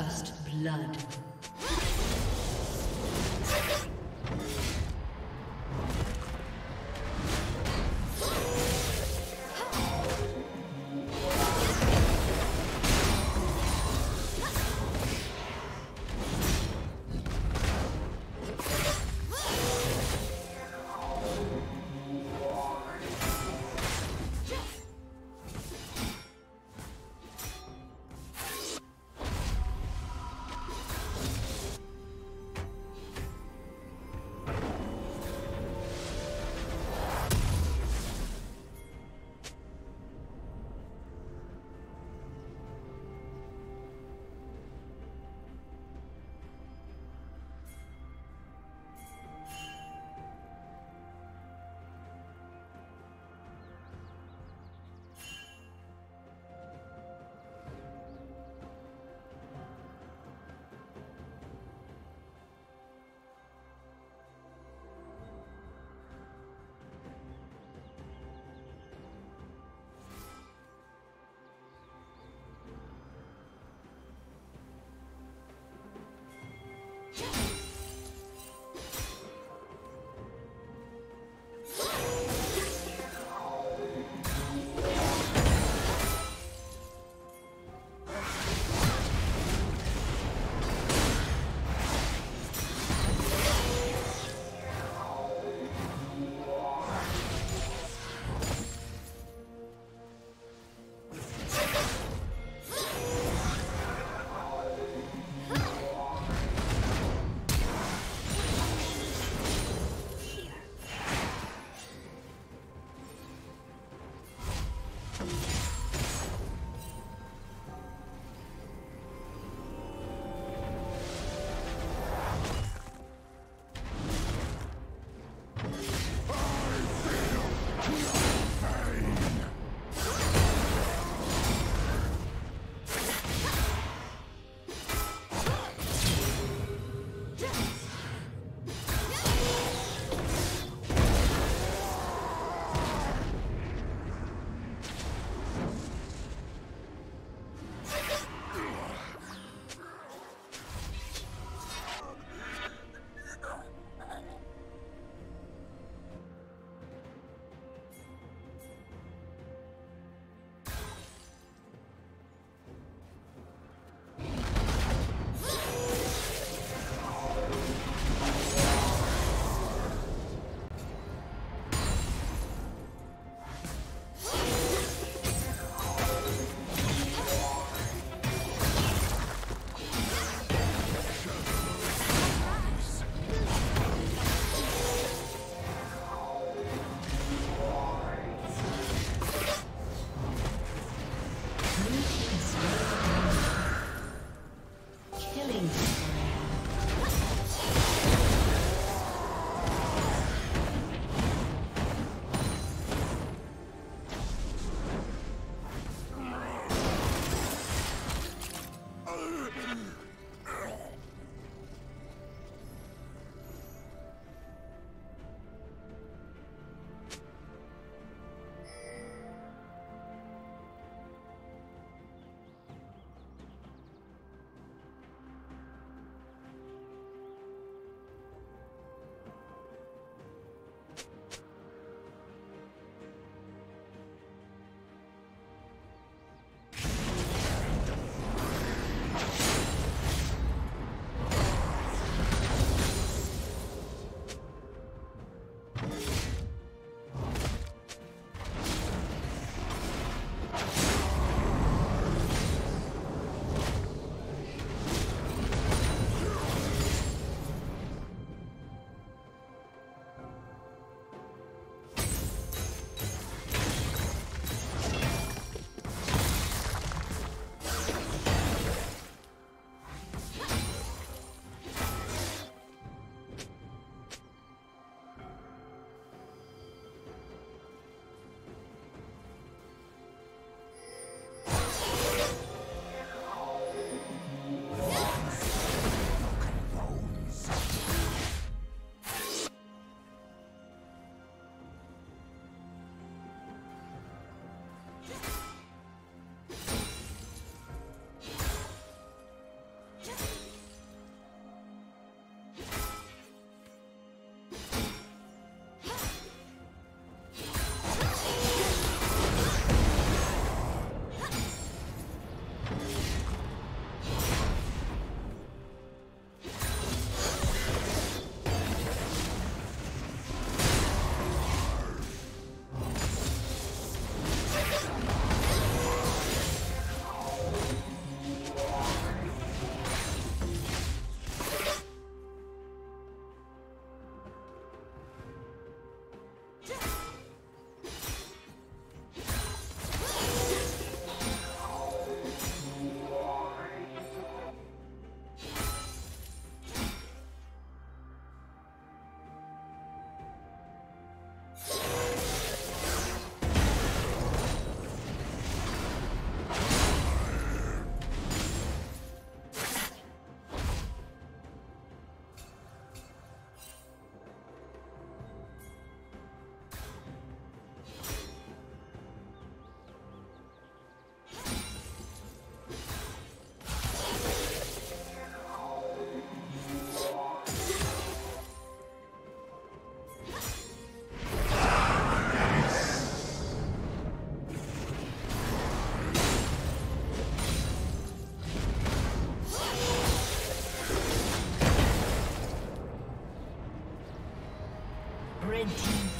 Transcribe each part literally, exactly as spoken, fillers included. First blood.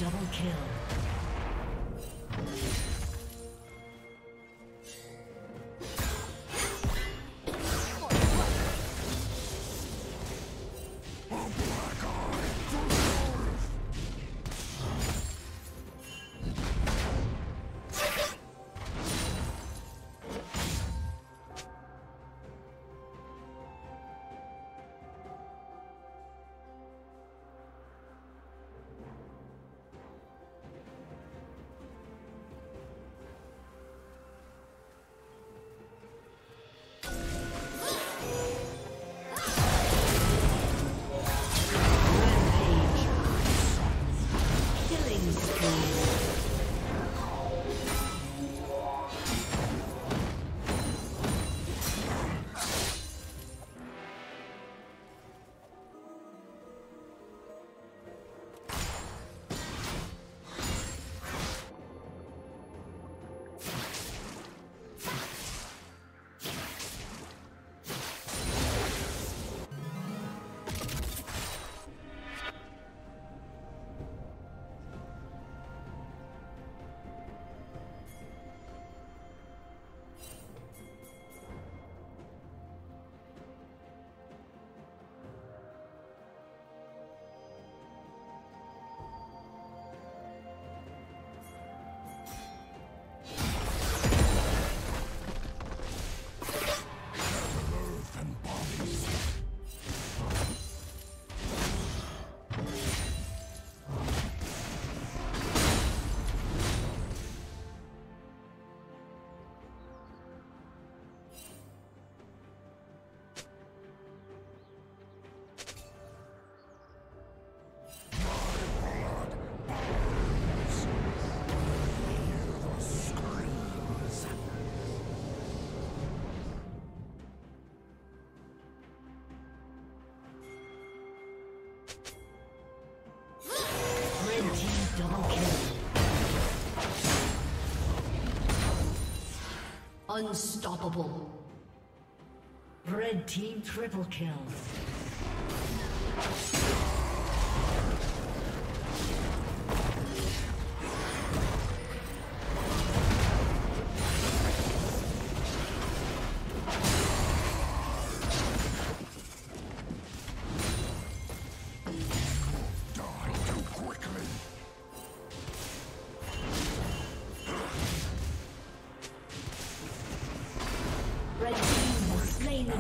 Double kill. Unstoppable. Red team triple kill.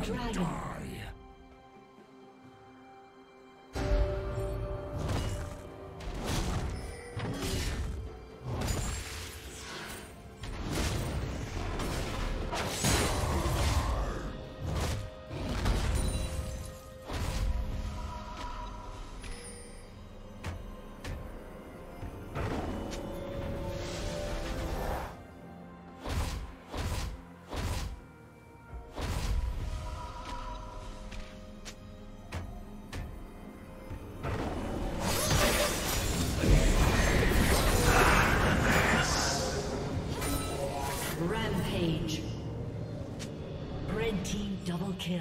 Dragon. Rampage. Red team double kill.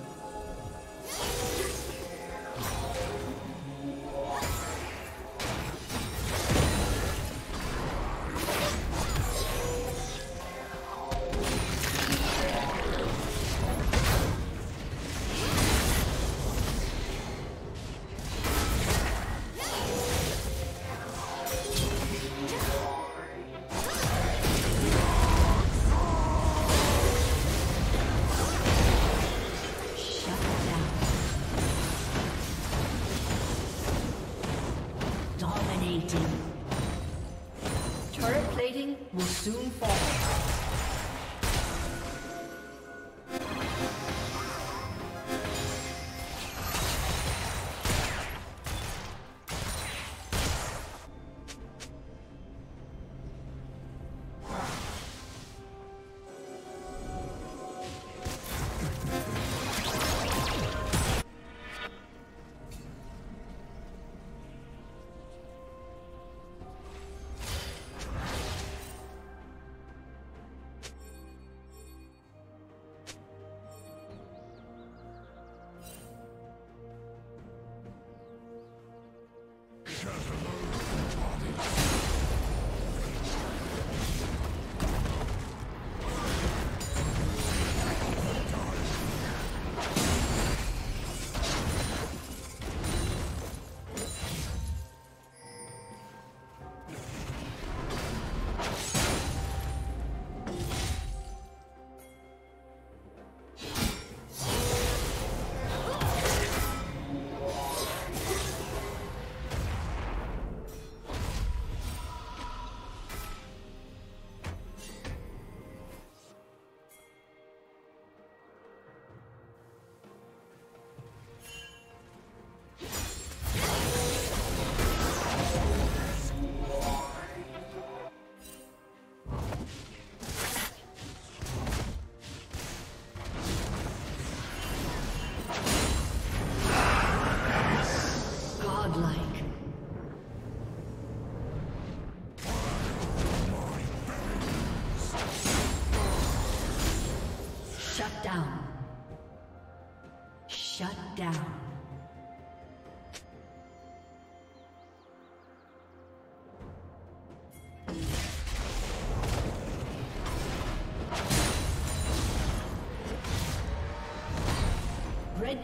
Shut down. Red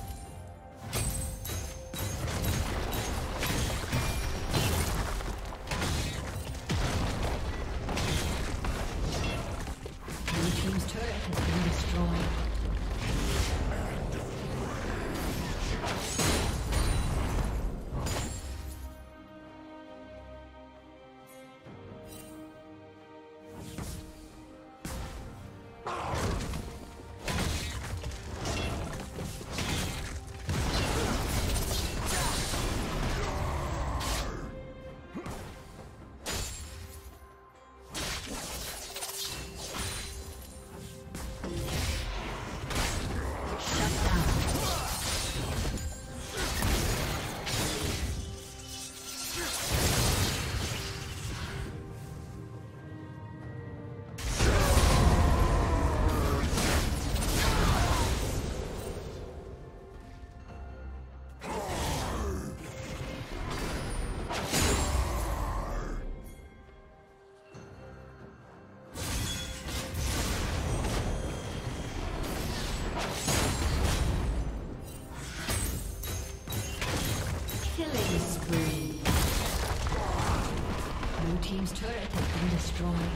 Team's turret has been destroyed.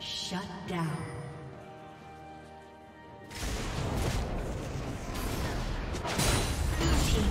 Shut down. Blue team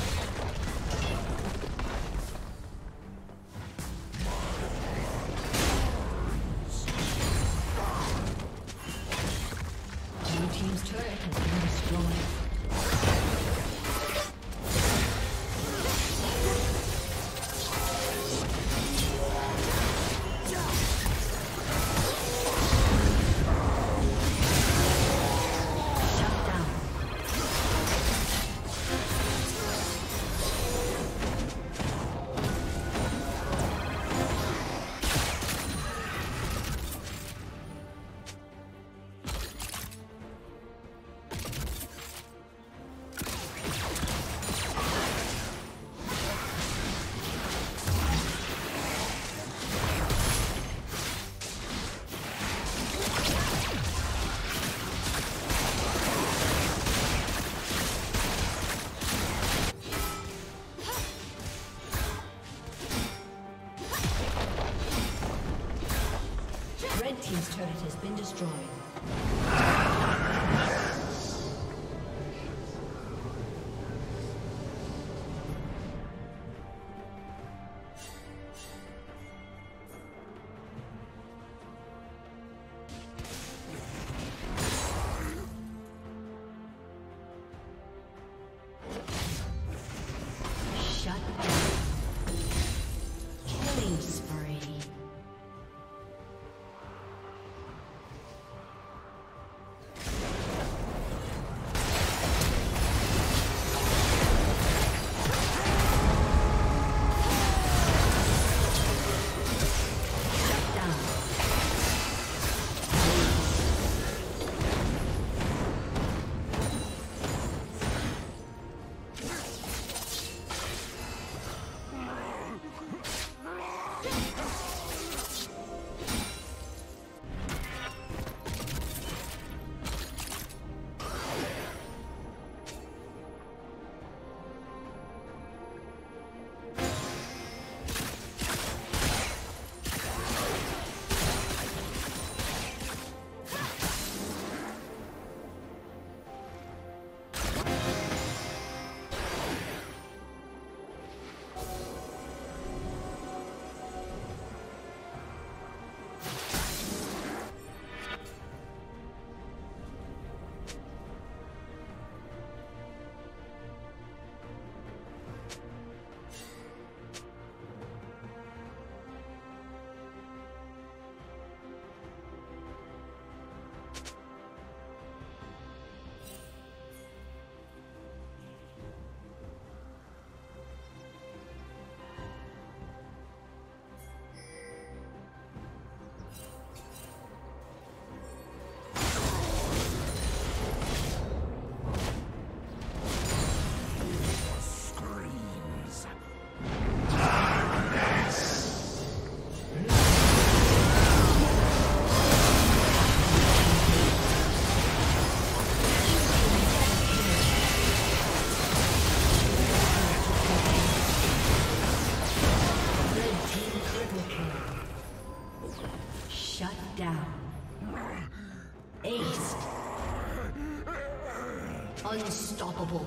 Team's turret has been destroyed. Shut down. Killing spree. down. Aced. Unstoppable.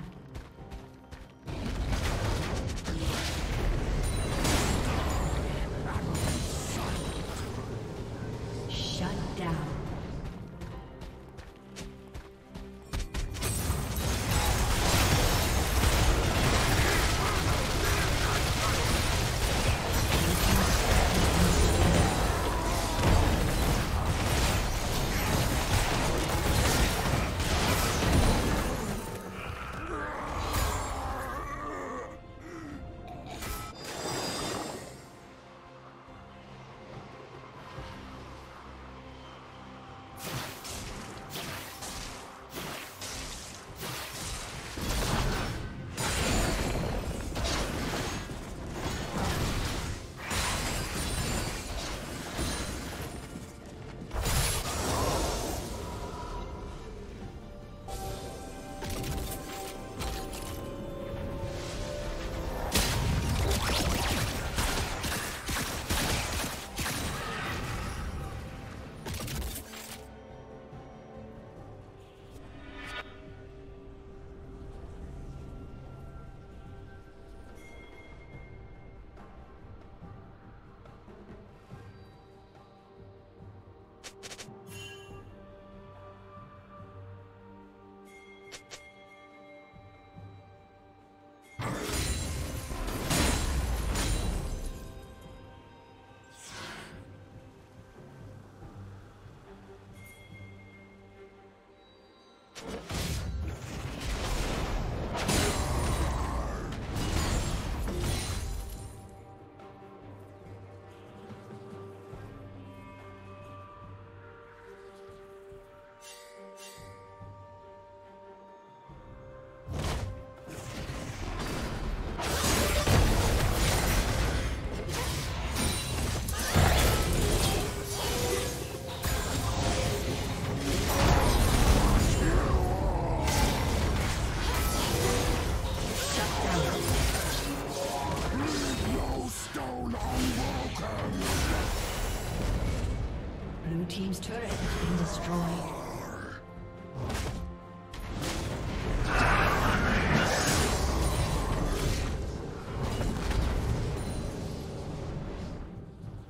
Team's turret has been destroyed.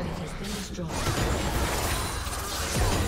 Red team's turret has been destroyed.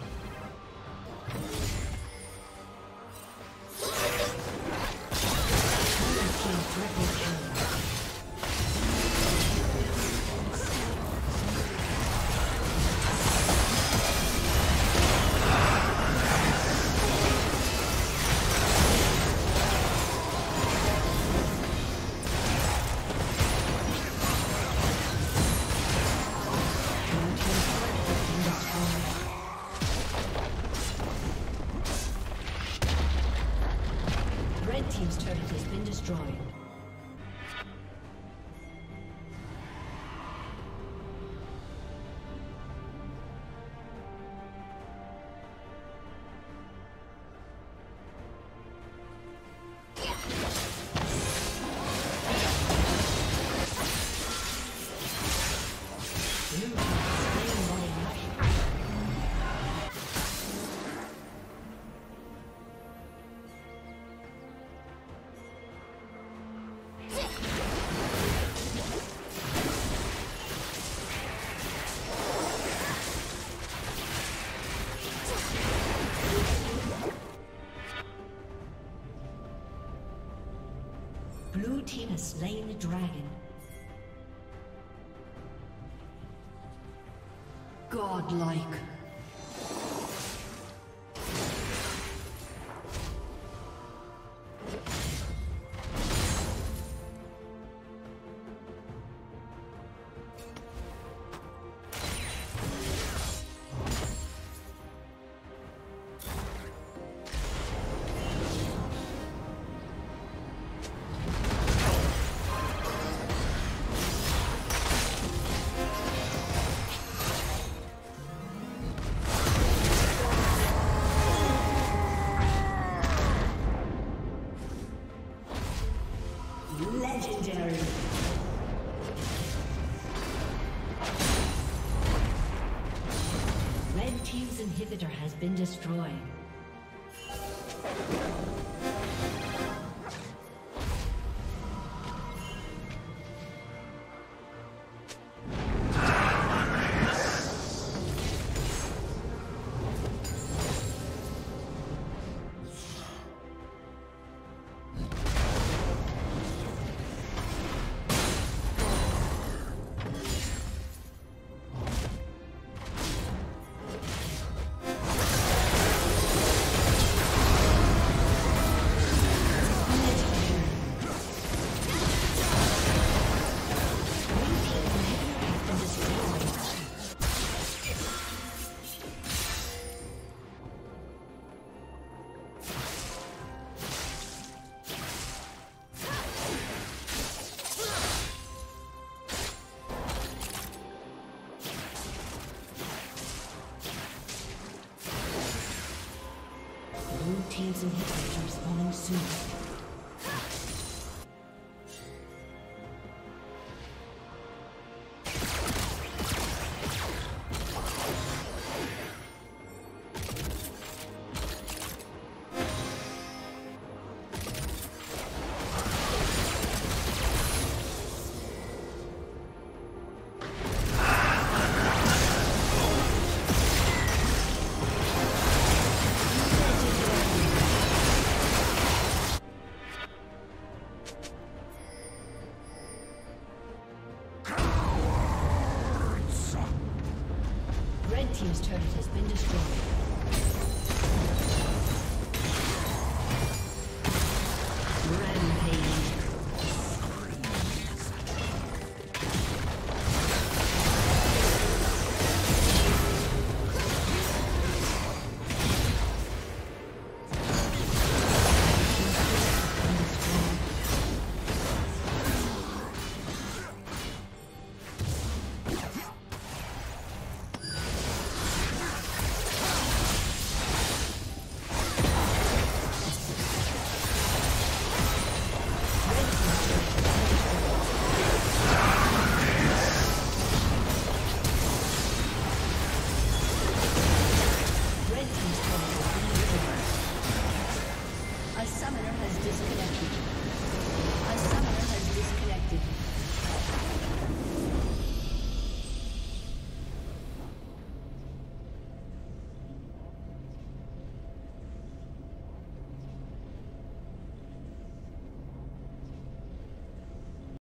Blue team has slain the dragon. Godlike. Been destroyed. Teams and hitchhikers are spawning soon. Team's turret has been destroyed. Disconnected.